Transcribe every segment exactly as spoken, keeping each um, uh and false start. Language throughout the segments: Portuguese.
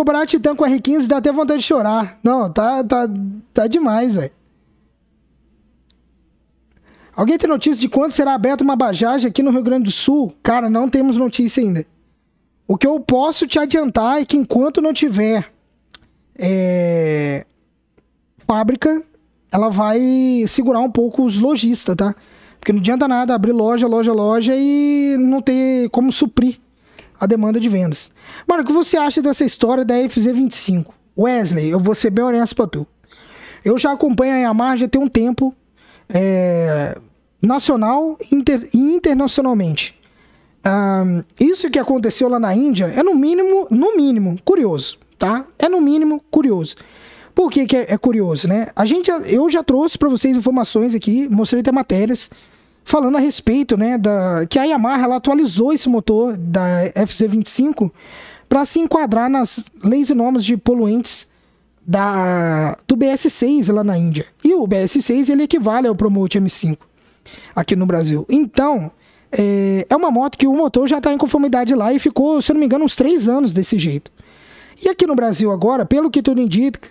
comparar a Titã com a R quinze dá até vontade de chorar. Não, tá, tá, tá demais, velho. Alguém tem notícia de quando será aberta uma Bajaj aqui no Rio Grande do Sul? Cara, não temos notícia ainda. O que eu posso te adiantar é que enquanto não tiver é... fábrica, ela vai segurar um pouco os lojistas, tá? Porque não adianta nada abrir loja, loja, loja e não ter como suprir a demanda de vendas. Mano, o que você acha dessa história da F Z vinte e cinco? Wesley, eu vou ser bem honesto pra tu. Eu já acompanho a Yamaha já tem um tempo, é, nacional e inter, internacionalmente. Um, isso que aconteceu lá na Índia é no mínimo, no mínimo, curioso, tá? É no mínimo curioso. Por que que é, é curioso, né? A gente, eu já trouxe para vocês informações aqui, mostrei até matérias falando a respeito, né, da que a Yamaha ela atualizou esse motor da F Z vinte e cinco para se enquadrar nas leis e normas de poluentes da do B S seis lá na Índia. E o B S seis ele equivale ao Promult M cinco aqui no Brasil. Então, é, é uma moto que o motor já está em conformidade lá e ficou, se eu não me engano, uns três anos desse jeito. E aqui no Brasil agora, pelo que tudo indica,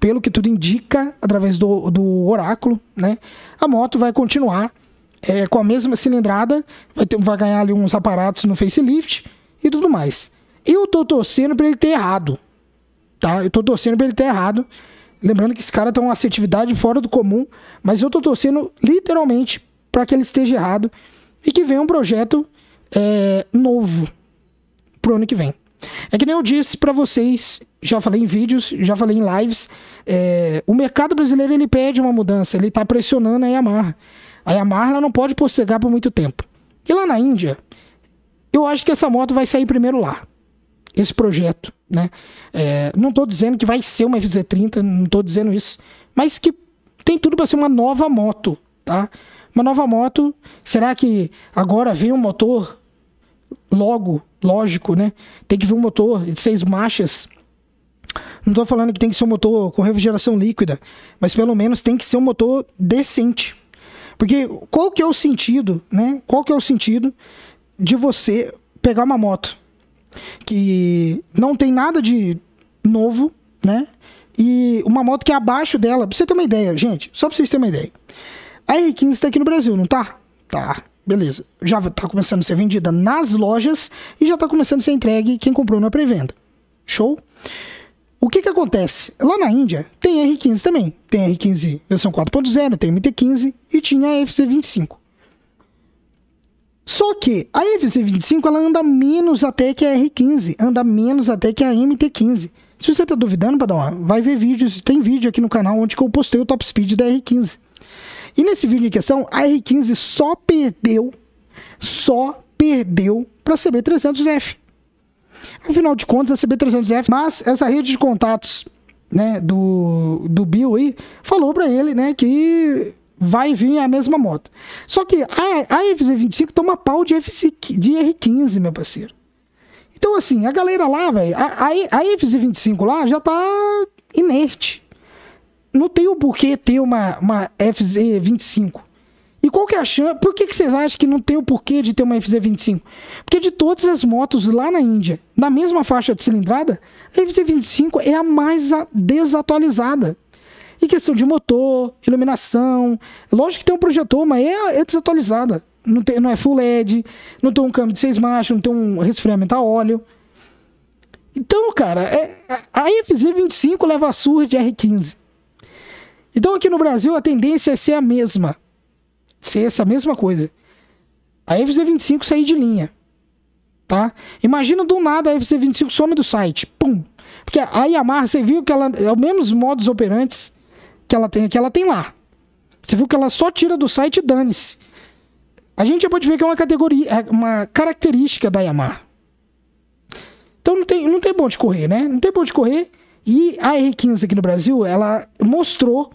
pelo que tudo indica através do, do oráculo, né, a moto vai continuar é, com a mesma cilindrada, vai, ter, vai ganhar ali uns aparatos no facelift e tudo mais. Eu tô torcendo para ele ter errado, tá? Eu tô torcendo para ele ter errado. Lembrando que esse cara tem uma assertividade fora do comum, mas eu tô torcendo literalmente para que ele esteja errado e que venha um projeto é, novo pro ano que vem. É que nem eu disse pra vocês, já falei em vídeos, já falei em lives, é, o mercado brasileiro ele pede uma mudança, ele tá pressionando a Yamaha. A Yamaha ela não pode postergar por muito tempo. E lá na Índia, eu acho que essa moto vai sair primeiro lá, esse projeto, né? É, não tô dizendo que vai ser uma F Z trinta, não tô dizendo isso, mas que tem tudo pra ser uma nova moto, tá? Uma nova moto, será que agora vem um motor logo... Lógico, né? Tem que vir um motor de seis marchas. Não tô falando que tem que ser um motor com refrigeração líquida, mas pelo menos tem que ser um motor decente. Porque qual que é o sentido, né? Qual que é o sentido de você pegar uma moto que não tem nada de novo, né? E uma moto que é abaixo dela, pra você ter uma ideia, gente, só pra vocês terem uma ideia. A R quinze tá aqui no Brasil, não tá? Tá. Beleza, já tá começando a ser vendida nas lojas e já tá começando a ser entregue quem comprou na pré-venda. Show? O que que acontece? Lá na Índia tem R quinze também. Tem R quinze versão quatro ponto zero, tem M T quinze e tinha a F Z vinte e cinco. Só que a F Z vinte e cinco ela anda menos até que a R quinze, anda menos até que a M T quinze. Se você tá duvidando, padrão, vai ver vídeos, tem vídeo aqui no canal onde que eu postei o top speed da R quinze. E nesse vídeo em questão, a R quinze só perdeu, só perdeu para a C B trezentos F. Afinal de contas, a C B trezentos F, mas essa rede de contatos, né, do, do Bill aí, falou para ele, né, que vai vir a mesma moto. Só que a, a F Z vinte e cinco toma pau de, F C, de R quinze, meu parceiro. Então, assim, a galera lá, velho, a, a, a F Z vinte e cinco lá já tá inerte. Não tem o porquê ter uma, uma F Z vinte e cinco. E qual que é a chance? Por que que vocês acham que não tem o porquê de ter uma F Z vinte e cinco? Porque de todas as motos lá na Índia, na mesma faixa de cilindrada, a F Z vinte e cinco é a mais desatualizada. Em questão de motor, iluminação, lógico que tem um projetor, mas é, é desatualizada. Não, tem, não é full L E D, não tem um câmbio de seis marchas, não tem um resfriamento a óleo. Então, cara, é, a F Z vinte e cinco leva a surra de R quinze. Então aqui no Brasil a tendência é ser a mesma, ser essa mesma coisa. A F Z vinte e cinco sair de linha, tá? Imagina do nada a F Z vinte e cinco some do site, pum! Porque a Yamaha, você viu que ela é os mesmos modos operantes que ela tem aqui, ela tem lá. Você viu que ela só tira do site e dane-se. A gente já pode ver que é uma categoria, uma característica da Yamaha. Então não tem, não tem bom de correr, né? Não tem bom de correr. E a R quinze aqui no Brasil, ela mostrou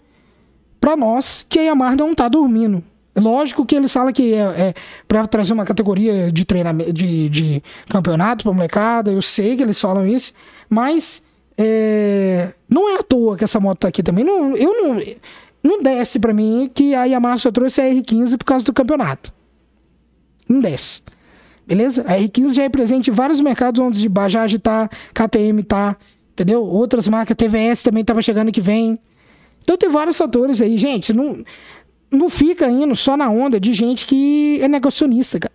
para nós que a Yamaha não tá dormindo. Lógico que eles falam que é, é para trazer uma categoria de treinamento, de, de campeonato para molecada. Eu sei que eles falam isso, mas é, não é à toa que essa moto tá aqui também. Não, eu não, não desce para mim que a Yamaha só trouxe a R quinze por causa do campeonato. Não desce, beleza? A R quinze já é presente em vários mercados onde Bajaj tá, K T M tá. entendeu? Outras marcas, T V S também estava chegando que vem. Então tem vários fatores aí, gente. Não, não fica indo só na onda de gente que é negacionista, cara.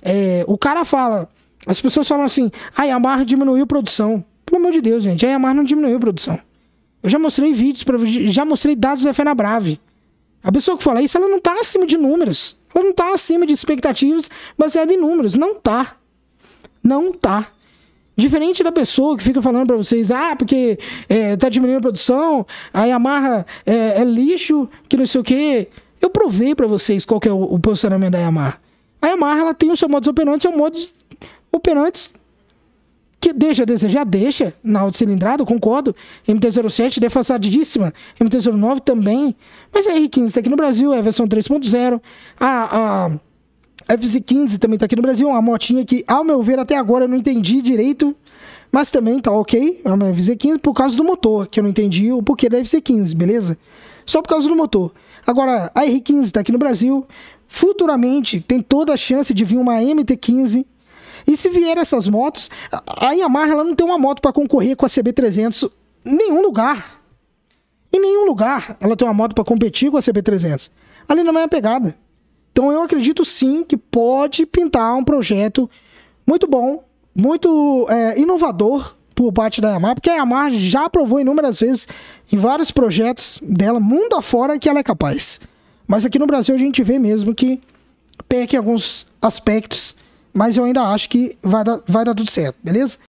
É, o cara fala, as pessoas falam assim, a Yamaha diminuiu a produção. Pelo amor de Deus, gente, a Yamaha não diminuiu a produção. Eu já mostrei vídeos, pra, já mostrei dados da Fenabrave. A pessoa que fala isso, ela não está acima de números. Ela não está acima de expectativas baseada em números. Não tá. Não tá. Diferente da pessoa que fica falando pra vocês, ah, porque é, tá diminuindo a produção, a Yamaha é, é lixo, que não sei o quê. Eu provei pra vocês qual que é o, o posicionamento da Yamaha. A Yamaha, ela tem o seu modus operandi, é um modus operandi que deixa a desejar, deixa, na alta cilindrada, eu concordo, M T zero sete defasadíssima, M T zero nove também, mas a R quinze está aqui no Brasil, é a versão três ponto zero, a, a F Z quinze também está aqui no Brasil, uma motinha que, ao meu ver, até agora eu não entendi direito, mas também tá ok, a minha F Z quinze, por causa do motor, que eu não entendi o porquê da F Z quinze, beleza? Só por causa do motor. Agora, a R quinze está aqui no Brasil, futuramente tem toda a chance de vir uma M T quinze, e se vier essas motos, a Yamaha ela não tem uma moto para concorrer com a C B trezentos em nenhum lugar. Em nenhum lugar ela tem uma moto para competir com a C B trezentos. Ali não é a pegada. Então eu acredito sim que pode pintar um projeto muito bom, muito é, inovador por parte da Yamaha, porque a Yamaha já provou inúmeras vezes em vários projetos dela, mundo afora, que ela é capaz. Mas aqui no Brasil a gente vê mesmo que peca em alguns aspectos. Mas eu ainda acho que vai dar, vai dar tudo certo, beleza?